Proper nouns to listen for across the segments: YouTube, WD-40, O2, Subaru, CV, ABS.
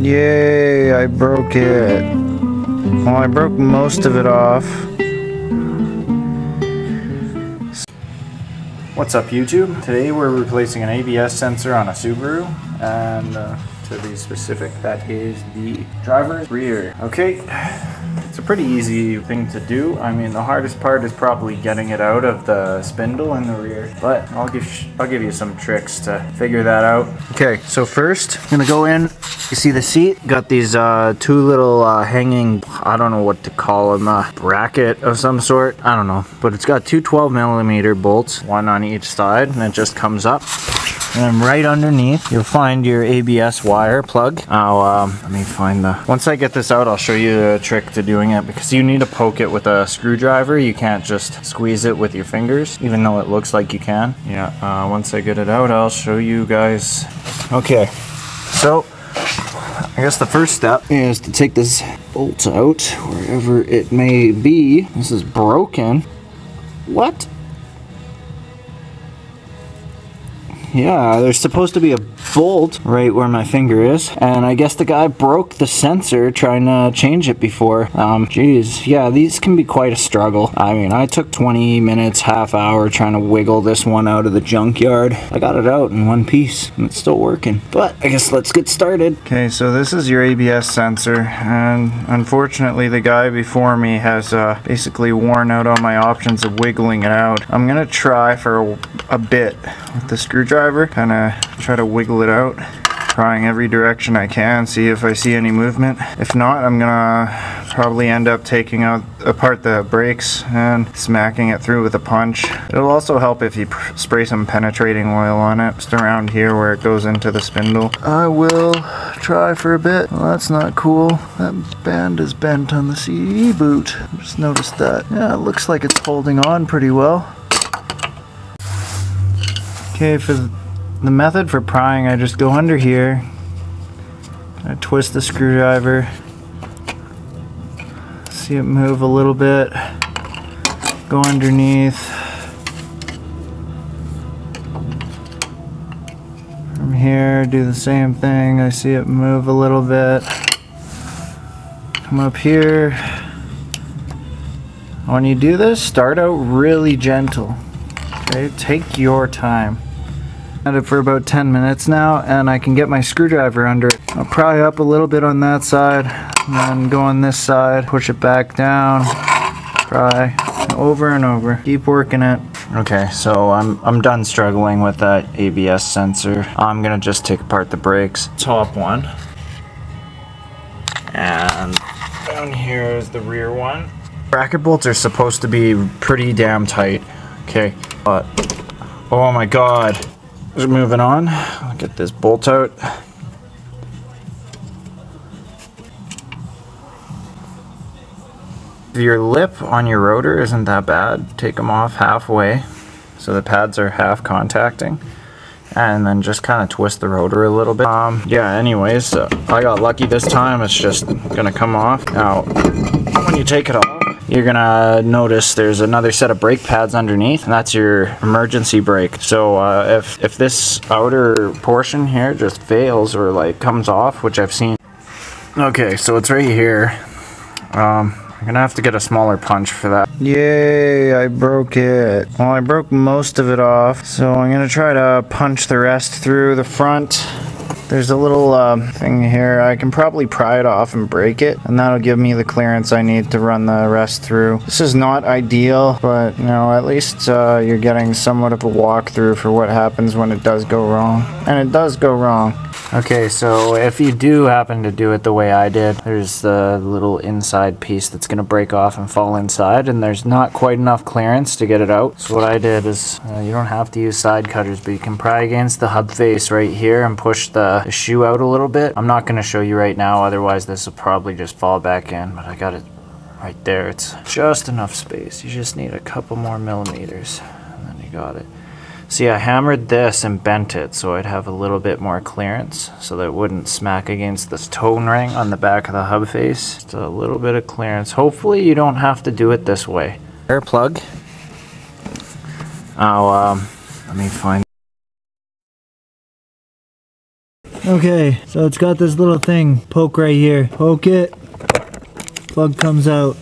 Yay, I broke it. Well, I broke most of it off. What's up, YouTube? Today we're replacing an ABS sensor on a Subaru, and to be specific, that is the driver's rear. Okay, it's a pretty easy thing to do. I mean, the hardest part is probably getting it out of the spindle in the rear, but I'll give you some tricks to figure that out. Okay, so first, I'm gonna go in. You see the seat? Got these two little hanging, I don't know what to call them, bracket of some sort. I don't know, but it's got two 12mm bolts, one on each side, and it just comes up. And then right underneath, you'll find your ABS wire plug. Let me find the... Once I get this out, I'll show you the trick to doing it, because you need to poke it with a screwdriver. You can't just squeeze it with your fingers, even though it looks like you can. Yeah, once I get it out, I'll show you guys. Okay, so... I guess the first step is to take this bolt out, wherever it may be. This is broken. What? Yeah, there's supposed to be a bolt right where my finger is, and I guess the guy broke the sensor trying to change it before. Geez, yeah, these can be quite a struggle. I mean, I took 20 minutes, half hour trying to wiggle this one out of the junkyard. I got it out in one piece, and it's still working. But I guess let's get started. Okay, so this is your ABS sensor, and unfortunately the guy before me has basically worn out all my options of wiggling it out. I'm gonna try for a bit with the screwdriver, kind of try to wiggle it out, trying every direction I can, see if I see any movement. If not, I'm gonna probably end up taking apart the brakes and smacking it through with a punch. It'll also help if you spray some penetrating oil on it, just around here where it goes into the spindle. I will try for a bit. Well, that's not cool. That band is bent on the CV boot. I just noticed that. Yeah, it looks like it's holding on pretty well. Okay, for the method for prying, I just go under here, I twist the screwdriver, see it move a little bit, go underneath. From here, do the same thing, I see it move a little bit, come up here. When you do this, start out really gentle, okay? Take your time. I've had it for about 10 minutes now, and I can get my screwdriver under it. I'll pry up a little bit on that side, and then go on this side, push it back down, pry, over and over. Keep working it. Okay, so I'm done struggling with that ABS sensor. I'm gonna just take apart the brakes. Top one. And down here is the rear one. Bracket bolts are supposed to be pretty damn tight. Okay, but, oh my god. Moving on, I'll get this bolt out. If your lip on your rotor isn't that bad, take them off halfway so the pads are half contacting, and then just kind of twist the rotor a little bit. Yeah, anyways, I got lucky this time. It's just gonna come off. Now, when you take it off, you're gonna notice there's another set of brake pads underneath, and that's your emergency brake. So if this outer portion here just fails or like comes off, which I've seen. Okay, so it's right here. I'm gonna have to get a smaller punch for that. Yay, I broke it. Well, I broke most of it off, so I'm gonna try to punch the rest through the front. There's a little thing here. I can probably pry it off and break it, and that'll give me the clearance I need to run the rest through. This is not ideal, but you know, at least you're getting somewhat of a walkthrough for what happens when it does go wrong. And it does go wrong. Okay, so if you do happen to do it the way I did, there's the little inside piece that's gonna break off and fall inside, and there's not quite enough clearance to get it out. So what I did is, you don't have to use side cutters, but you can pry against the hub face right here and push the shoe out a little bit. I'm not gonna show you right now, otherwise this will probably just fall back in, but I got it right there. It's just enough space. You just need a couple more millimeters, and then you got it. See, I hammered this and bent it so I'd have a little bit more clearance so that it wouldn't smack against this tone ring on the back of the hub face. Just a little bit of clearance. Hopefully you don't have to do it this way. Air plug. Let me find Okay, so it's got this little thing, poke right here. Poke it, plug comes out.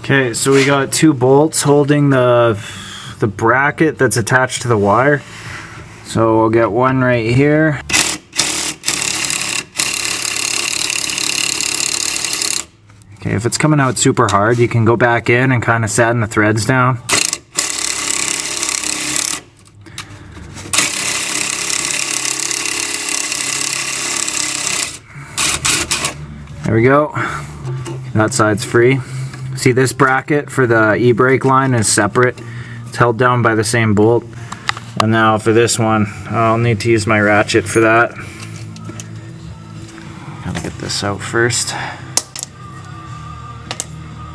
Okay, so we got two bolts holding the bracket that's attached to the wire. So we'll get one right here. Okay, if it's coming out super hard, you can go back in and kind of satin the threads down. There we go. That side's free. See, this bracket for the e-brake line is separate. It's held down by the same bolt. And now for this one, I'll need to use my ratchet for that. Gotta get this out first.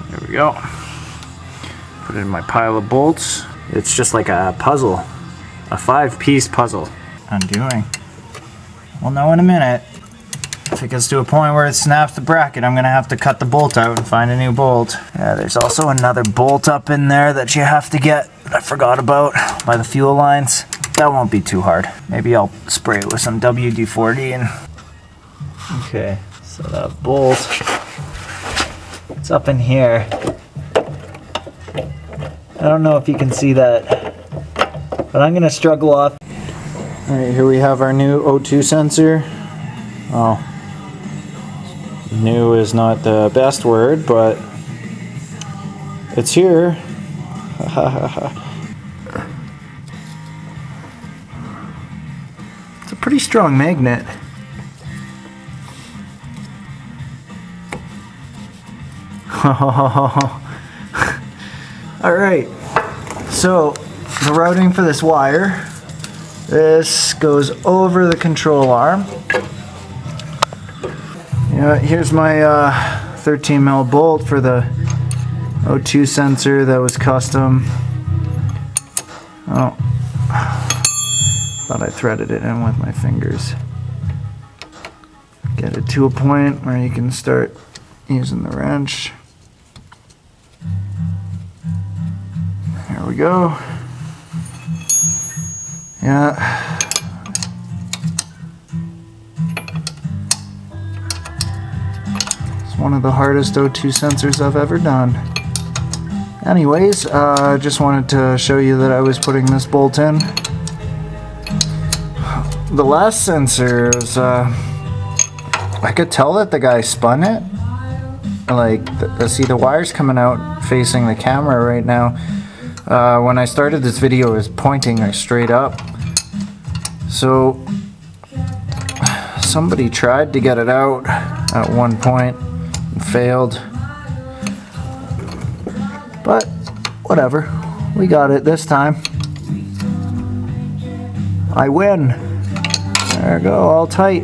There we go. Put it in my pile of bolts. It's just like a puzzle, a 5-piece puzzle. Undoing. We'll know in a minute. If it gets to a point where it snaps the bracket, I'm gonna have to cut the bolt out and find a new bolt. Yeah, there's also another bolt up in there that you have to get, that I forgot about, by the fuel lines. That won't be too hard. Maybe I'll spray it with some WD-40 and... Okay, so that bolt, it's up in here. I don't know if you can see that, but I'm gonna struggle off. All right, here we have our new O2 sensor. Oh, new is not the best word, but it's here. It's a pretty strong magnet. Alright, so the routing for this wire, this goes over the control arm. Yeah, here's my 13 mil bolt for the O2 sensor that was custom. Oh, thought I threaded it in with my fingers. Get it to a point where you can start using the wrench. There we go. Yeah. One of the hardest O2 sensors I've ever done. Anyways, I just wanted to show you that I was putting this bolt in. The last sensor was, I could tell that the guy spun it. Like, see the wires coming out facing the camera right now. When I started this video, it was pointing like straight up. So, somebody tried to get it out at one point. Failed, but whatever, we got it this time. I win. There we go, all tight.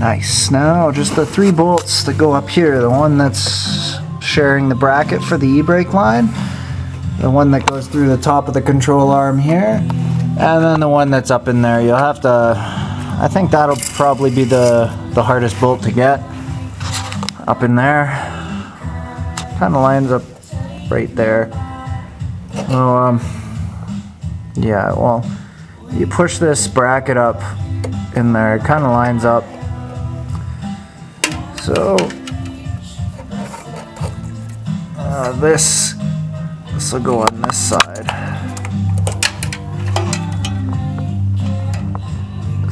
Nice. Now just the three bolts that go up here, the one that's sharing the bracket for the e-brake line, the one that goes through the top of the control arm here, and then the one that's up in there. You'll have to, I think that'll probably be the hardest bolt to get. Up in there, kind of lines up right there. So, yeah, well, you push this bracket up in there, it kind of lines up. So, this will go on this side.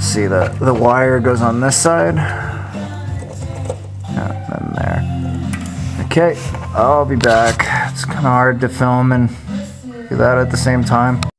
See, the wire goes on this side. Okay, I'll be back. It's kind of hard to film and do that at the same time.